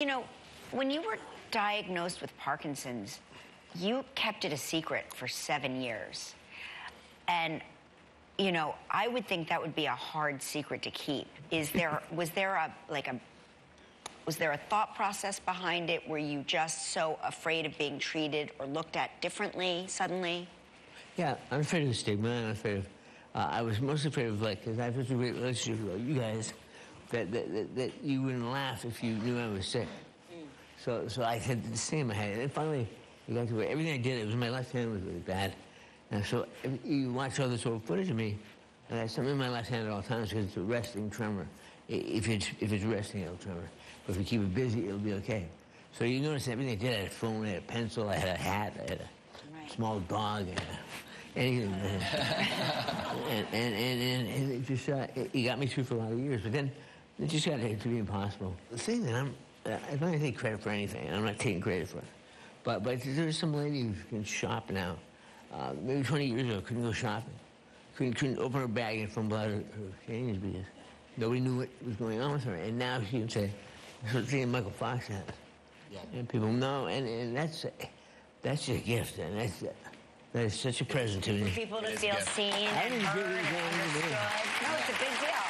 You know, when you were diagnosed with Parkinson's, you kept it a secret for 7 years. And, you know, I would think that would be a hard secret to keep. Was there a thought process behind it? Were you just so afraid of being treated or looked at differently suddenly? Yeah, I'm afraid of the stigma. I'm afraid of, I was most afraid of, like, because I have such a great relationship with you guys, that you wouldn't laugh if you knew I was sick. Mm. So I had the same I had. And then finally, I got to where everything I did, it was my left hand was really bad. And so you watch all this old footage of me, and I had something in my left hand at all times because it's a resting tremor. If it's resting, it'll tremor. But if we keep it busy, it'll be okay. So you notice everything I did, I had a phone, I had a pencil, I had a hat, I had a small dog, and anything. And it just, it got me through for a lot of years. But then it just got to be impossible. The thing that I don't even take credit for anything. I'm not taking credit for it. But there's some lady who can shop now. Maybe 20 years ago, couldn't go shopping. Couldn't open her bag and fumble out her change because nobody knew what was going on with her. And now she can say, that's what thing Michael Fox has. Yeah. And people know, and that's your gift, and that is such a present to me. For people to feel seen and heard and understood. No, it's a big deal.